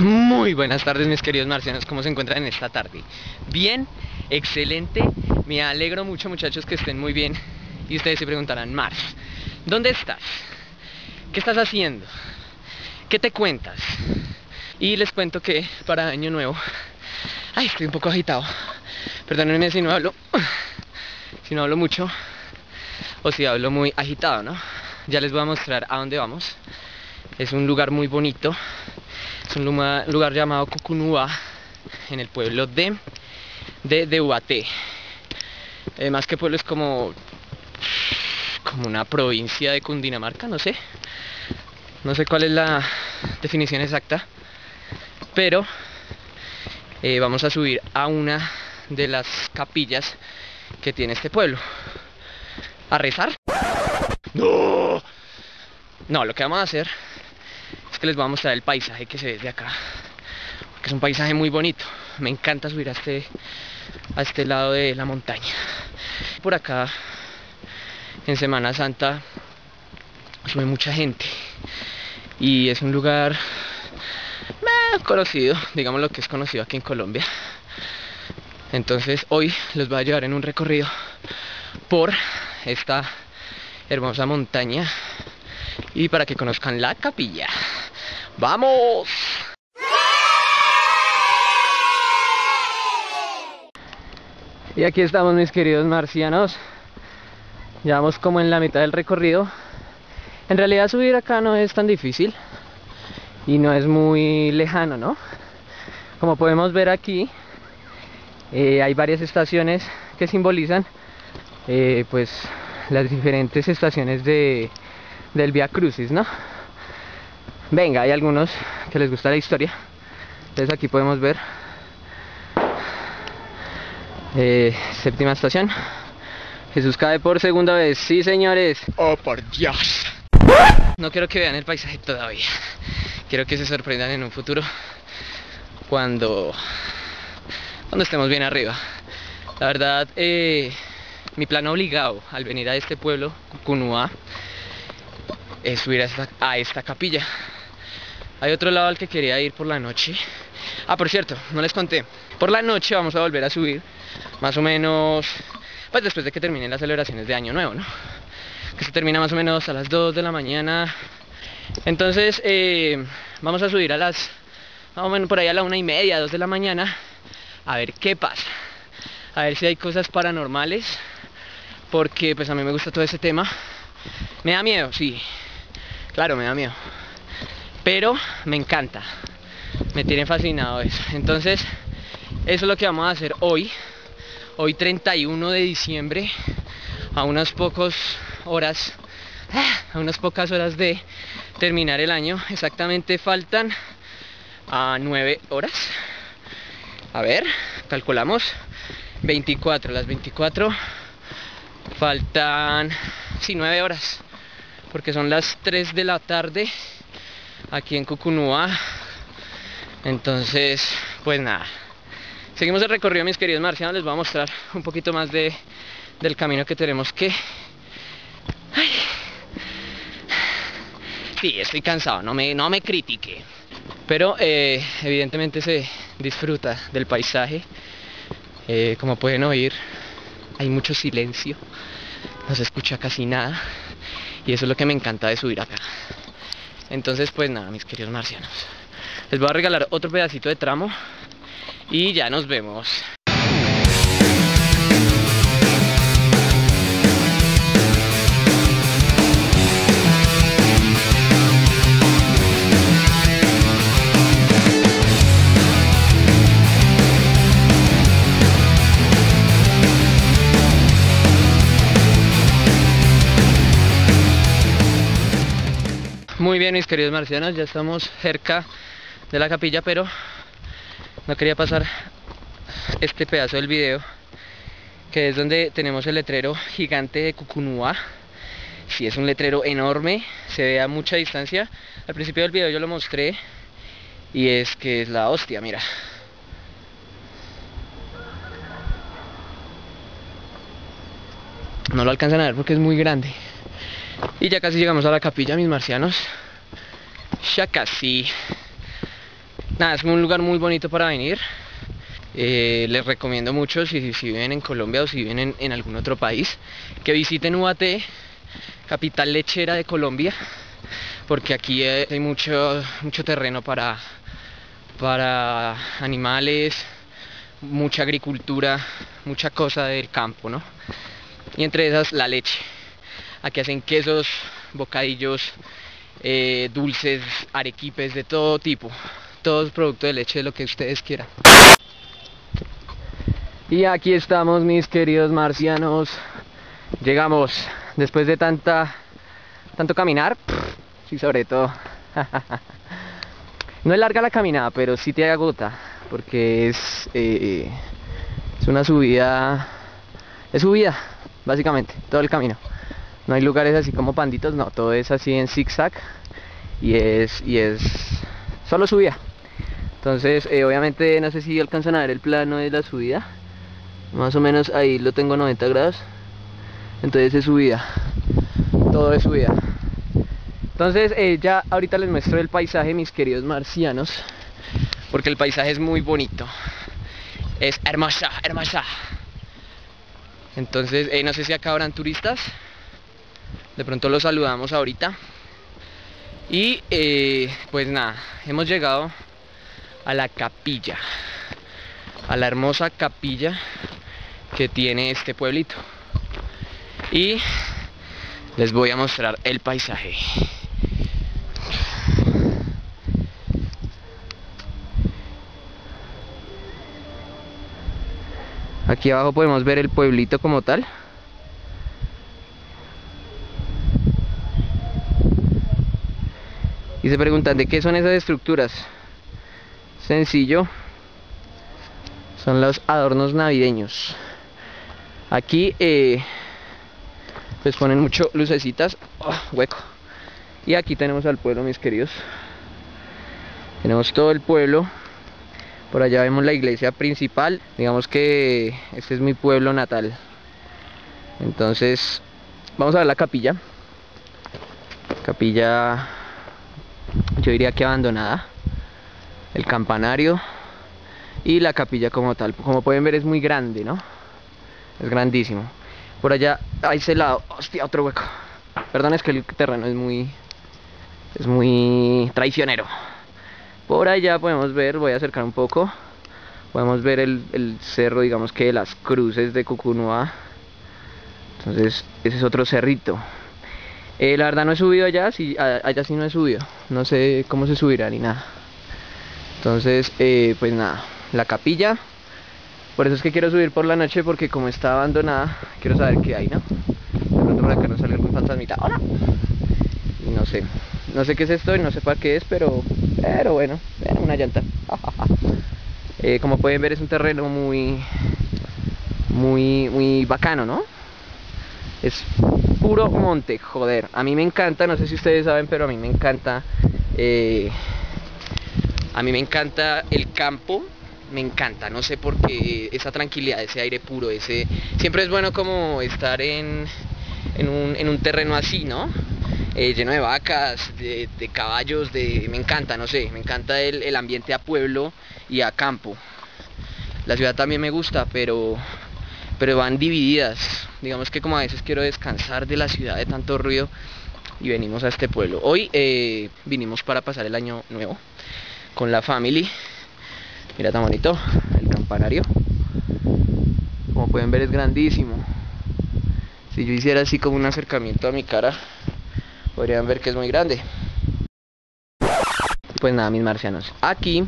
Muy buenas tardes, mis queridos marcianos, ¿cómo se encuentran esta tarde? Bien, excelente, me alegro mucho, muchachos, que estén muy bien. Y ustedes se preguntarán, Mars, ¿dónde estás? ¿Qué estás haciendo? ¿Qué te cuentas? Y les cuento que para Año Nuevo, ay, estoy un poco agitado, perdónenme si no hablo mucho, o si hablo muy agitado, ¿no? Ya les voy a mostrar a dónde vamos. Es un lugar muy bonito, es un lugar llamado Cucunubá, en el pueblo de Ubaté. Más que pueblo es como una provincia de Cundinamarca, no sé cuál es la definición exacta, pero vamos a subir a una de las capillas que tiene este pueblo. ¿A rezar? ¡No! No, lo que vamos a hacer es que les voy a mostrar el paisaje que se ve desde acá, que es un paisaje muy bonito. Me encanta subir a este lado de la montaña. Por acá en Semana Santa sube mucha gente y es un lugar conocido, digamos lo que es conocido aquí en Colombia. Entonces hoy los voy a llevar en un recorrido por esta hermosa montaña y para que conozcan la capilla. ¡Vamos! Y aquí estamos, mis queridos marcianos. Ya vamos como en la mitad del recorrido. En realidad subir acá no es tan difícil y no es muy lejano, ¿no? Como podemos ver aquí, hay varias estaciones que simbolizan pues las diferentes estaciones del Via Crucis, ¿no? Venga, hay algunos que les gusta la historia. Entonces aquí podemos ver séptima estación. Jesús cae por segunda vez, sí señores. Oh, por Dios. No quiero que vean el paisaje todavía. Quiero que se sorprendan en un futuro cuando estemos bien arriba. La verdad, mi plan obligado al venir a este pueblo, Cucunubá, es subir a esta capilla. Hay otro lado al que quería ir por la noche. Ah, por cierto, no les conté, por la noche vamos a volver a subir, más o menos, pues después de que terminen las celebraciones de Año Nuevo, ¿no? Que se termina más o menos a las 2 de la mañana. Entonces vamos a subir a las, más o menos por ahí a la 1:30, 2 de la mañana, a ver qué pasa, a ver si hay cosas paranormales, porque pues a mí me gusta todo ese tema. Me da miedo, sí, claro, me da miedo, pero me encanta, me tiene fascinado eso. Entonces eso es lo que vamos a hacer hoy 31 de diciembre, a unas pocas horas de terminar el año. Exactamente faltan 9 horas, a ver, calculamos, 24, las 24 faltan, sí, 9 horas, porque son las 3 de la tarde aquí en Cucunubá. Entonces, pues nada, seguimos el recorrido, mis queridos marcianos. Les voy a mostrar un poquito más del camino que tenemos que... Ay. Sí, estoy cansado, no me critique. Pero evidentemente se disfruta del paisaje. Como pueden oír, hay mucho silencio, no se escucha casi nada, y eso es lo que me encanta de subir acá. Entonces, pues nada, mis queridos marcianos, les voy a regalar otro pedacito de tramo y ya nos vemos. Muy bien, mis queridos marcianos, ya estamos cerca de la capilla, pero no quería pasar este pedazo del video, que es donde tenemos el letrero gigante de Cucunubá. Sí, es un letrero enorme, se ve a mucha distancia. Al principio del video yo lo mostré, y es que es la hostia, mira. No lo alcanzan a ver porque es muy grande. Y ya casi llegamos a la capilla, mis marcianos. Ya casi. Nada, es un lugar muy bonito para venir. Les recomiendo mucho, si viven en Colombia o si viven en algún otro país, que visiten Ubaté, capital lechera de Colombia, porque aquí hay mucho terreno para animales, mucha agricultura, mucha cosa del campo, ¿no? Y entre esas, la leche. Aquí hacen quesos, bocadillos, dulces, arequipes de todo tipo. Todo es producto de leche, de lo que ustedes quieran. Y aquí estamos, mis queridos marcianos. Llegamos después de tanto caminar. Sí, sobre todo. No es larga la caminada, pero sí te agota, porque es una subida. Es subida, básicamente, todo el camino. No hay lugares así como panditos, no, todo es así en zigzag y es solo subida. Entonces, obviamente, no sé si alcanzan a ver el plano de la subida. Más o menos ahí lo tengo a 90 grados. Entonces es subida. Todo es subida. Entonces, ya ahorita les muestro el paisaje, mis queridos marcianos, porque el paisaje es muy bonito. Es hermosa, hermosa. Entonces, no sé si acá habrán turistas. De pronto los saludamos ahorita. Y pues nada, hemos llegado a la capilla, a la hermosa capilla que tiene este pueblito, y les voy a mostrar el paisaje. Aquí abajo podemos ver el pueblito como tal. Y se preguntan de qué son esas estructuras. Sencillo, son los adornos navideños. Aquí pues ponen mucho lucecitas, hueco. Y aquí tenemos al pueblo, mis queridos. Tenemos todo el pueblo. Por allá vemos la iglesia principal. Digamos que este es mi pueblo natal. Entonces vamos a ver la capilla. Capilla, yo diría que abandonada, el campanario y la capilla como tal. Como pueden ver, es muy grande, ¿no? Es grandísimo. Por allá, a ese lado, hostia, otro hueco. Perdón, es que el terreno es muy traicionero. Por allá podemos ver, voy a acercar un poco, podemos ver el cerro, digamos que de las cruces de Cucunubá. Entonces ese es otro cerrito. La verdad no he subido allá, allá sí no he subido, no sé cómo se subirá ni nada. Entonces, pues nada, la capilla. Por eso es que quiero subir por la noche, porque como está abandonada, quiero saber qué hay, ¿no? De pronto por acá no sale algún fantasmita. ¡Hola! No sé qué es esto y no sé para qué es, pero bueno, era una llanta. Como pueden ver, es un terreno muy bacano, ¿no? Es puro monte, joder. A mí me encanta, no sé si ustedes saben, pero a mí me encanta. A mí me encanta el campo, me encanta. No sé por qué, esa tranquilidad, ese aire puro, ese. Siempre es bueno como estar en un terreno así, ¿no? Lleno de vacas, de caballos, me encanta, no sé. Me encanta el ambiente a pueblo y a campo. La ciudad también me gusta, pero van divididas. Digamos que como a veces quiero descansar de la ciudad, de tanto ruido, y venimos a este pueblo. Hoy vinimos para pasar el año nuevo con la family. Mira tan bonito el campanario, como pueden ver es grandísimo. Si yo hiciera así como un acercamiento a mi cara, podrían ver que es muy grande. Pues nada, mis marcianos, aquí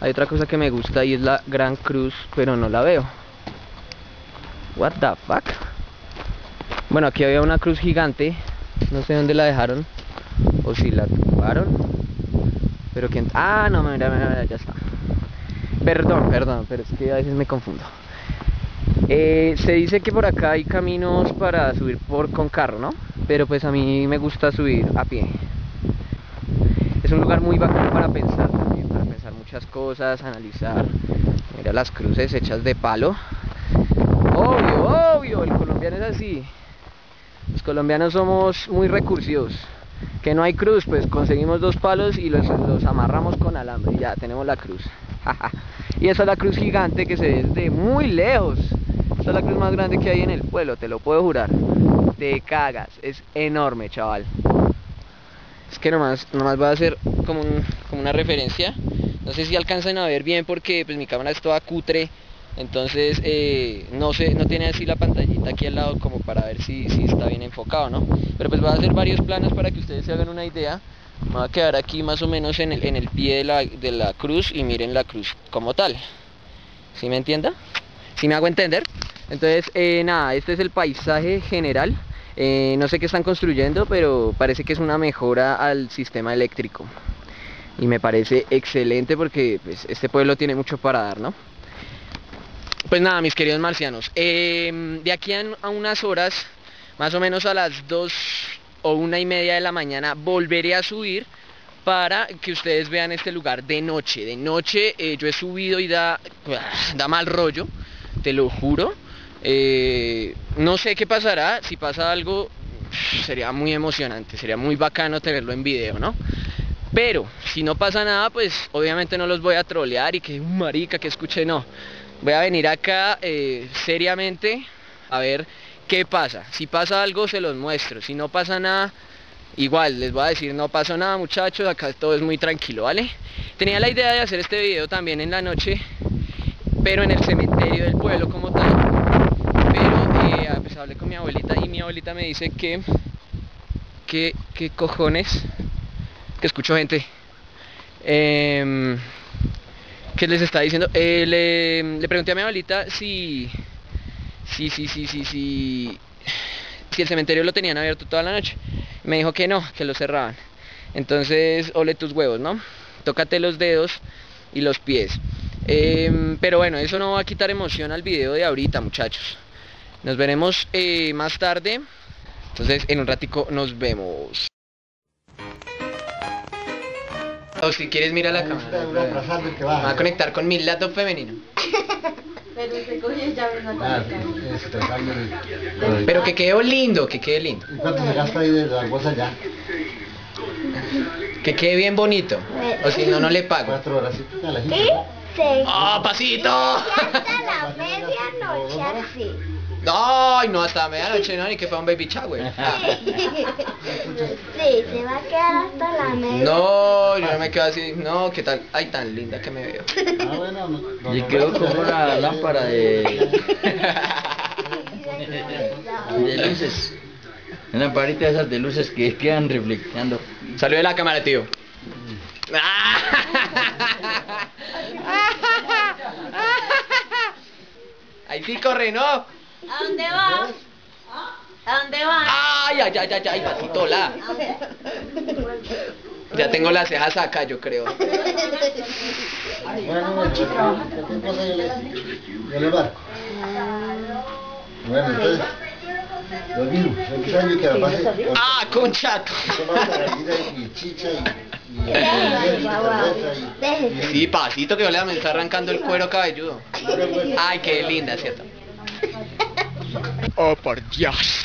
hay otra cosa que me gusta, y es la Gran Cruz, pero no la veo. What the fuck. Bueno, aquí había una cruz gigante, no sé dónde la dejaron, o si la tumbaron, pero quién... Ah, no, mira, ya está. Perdón, pero es que a veces me confundo. Se dice que por acá hay caminos para subir con carro, ¿no? Pero pues a mí me gusta subir a pie. Es un lugar muy bacano para pensar también, para pensar muchas cosas, analizar. Mira las cruces hechas de palo. Obvio, el colombiano es así. Los colombianos somos muy recursivos. que no hay cruz, pues conseguimos dos palos y los amarramos con alambre y ya tenemos la cruz. Y esa es la cruz gigante que se ve desde muy lejos. Esta es la cruz más grande que hay en el pueblo, te lo puedo jurar. Te cagas, es enorme, chaval. Es que nomás voy a hacer como una referencia. No sé si alcanzan a ver bien porque pues mi cámara es toda cutre. Entonces no tiene así la pantallita aquí al lado como para ver si está bien enfocado, ¿no? Pero pues voy a hacer varios planos para que ustedes se hagan una idea. Me voy a quedar aquí más o menos en el pie de la cruz y miren la cruz como tal. ¿Sí me entienda? ¿Sí me hago entender? Entonces nada, este es el paisaje general. No sé qué están construyendo, pero parece que es una mejora al sistema eléctrico. Y me parece excelente porque pues, este pueblo tiene mucho para dar, ¿no? Pues nada, mis queridos marcianos, de aquí a unas horas, más o menos a las 2 o 1:30 de la mañana, volveré a subir para que ustedes vean este lugar de noche. De noche yo he subido y da mal rollo, te lo juro. No sé qué pasará, si pasa algo sería muy emocionante, sería muy bacano tenerlo en video, ¿no? Pero si no pasa nada, pues obviamente no los voy a trolear y que marica que escuche, no. Voy a venir acá seriamente a ver qué pasa. Si pasa algo se los muestro, si no pasa nada, igual les voy a decir no pasó nada muchachos, acá todo es muy tranquilo, ¿vale? Tenía la idea de hacer este video también en la noche, pero en el cementerio del pueblo como tal. Pues hablé con mi abuelita y mi abuelita me dice que cojones, que escucho gente, que les está diciendo, le pregunté a mi abuelita si el cementerio lo tenían abierto toda la noche, me dijo que no, que lo cerraban, entonces ole tus huevos, ¿no? Tócate los dedos y los pies, pero bueno, eso no va a quitar emoción al video de ahorita muchachos. Nos veremos más tarde, entonces en un ratico nos vemos. O si quieres mira la cámara. Va a conectar con mi lado femenino. Pero se coge llave natal. Pero que quede lindo, que quede lindo. ¿Y cuánto se gasta ahí de la cosa allá? Que quede bien bonito. O si no, no le pago. 4 horas. ¿Sí? ¡Ah, pasito! Hasta la medianoche así. Ay, no, hasta medianoche no, ni que fue un baby shower. Sí, se va a quedar hasta la medianoche. No, yo no me quedo así, no, qué tal, ay, tan linda que me veo. Ah, bueno, no, y quedó como la lámpara de luces. Una lamparita de esas de luces que quedan reflexionando. Salió de la cámara, tío. Ahí sí corre, ¿no? ¿A dónde vas? ¿A dónde vas? ¡Ay, ay, ay, ay, ay, pasito la! Ya tengo las cejas acá, yo creo. ¡Ah, conchato! Sí, pasito que yo me está arrancando el cuero cabelludo. ¡Ay, qué linda, cierto! Oh, por Dios.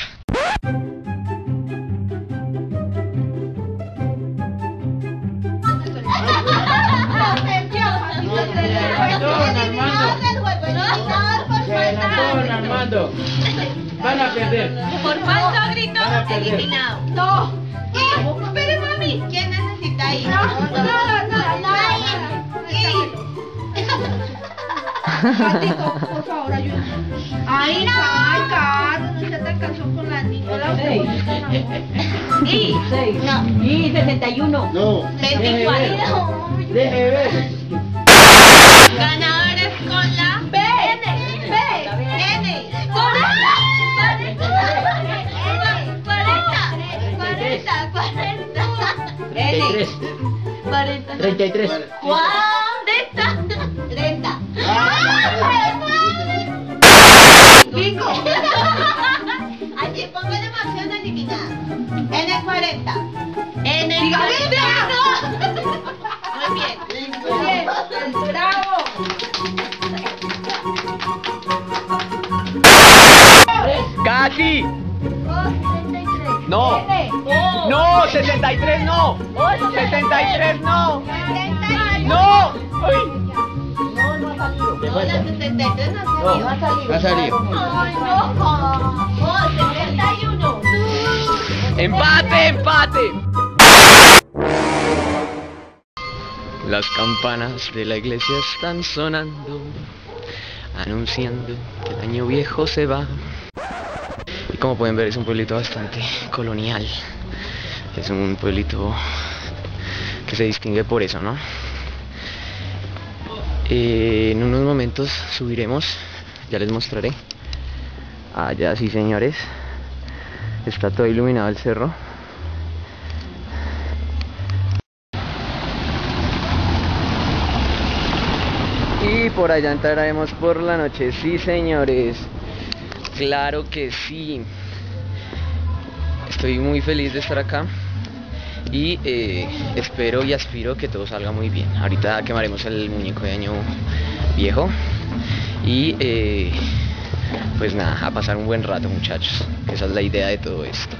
Armando. Van a perder. Por falso grito, eliminado. No. Espere, mami. ¿Quién necesita ir? Patito, por favor, ayúdame. Ay, no. Ay, caro, no se te alcanzó con la niña. Y 6. No. Y 61. No. 24. Deje ver. Ganadores con la B. N. B. N. 40. 33. 30. ¡Bingo! Allí pongo la emoción eliminada. N40. N40. Muy bien. Muy bien. ¡Bravo! ¡Casi! No. No, 73 no. 73 no. No. No, no ha salido. No, la 73 no ha salido. No ha salido. Ay, no. 71. Empate, empate. Las campanas de la iglesia están sonando, anunciando que el año viejo se va. Y como pueden ver, es un pueblito bastante colonial. Es un pueblito que se distingue por eso, ¿no? En unos momentos subiremos, ya les mostraré. Allá sí, señores, está todo iluminado el cerro. Y por allá entraremos por la noche, sí señores, claro que sí. Estoy muy feliz de estar acá y espero y aspiro que todo salga muy bien. Ahorita quemaremos el muñeco de año viejo y pues nada, a pasar un buen rato, muchachos, que esa es la idea de todo esto.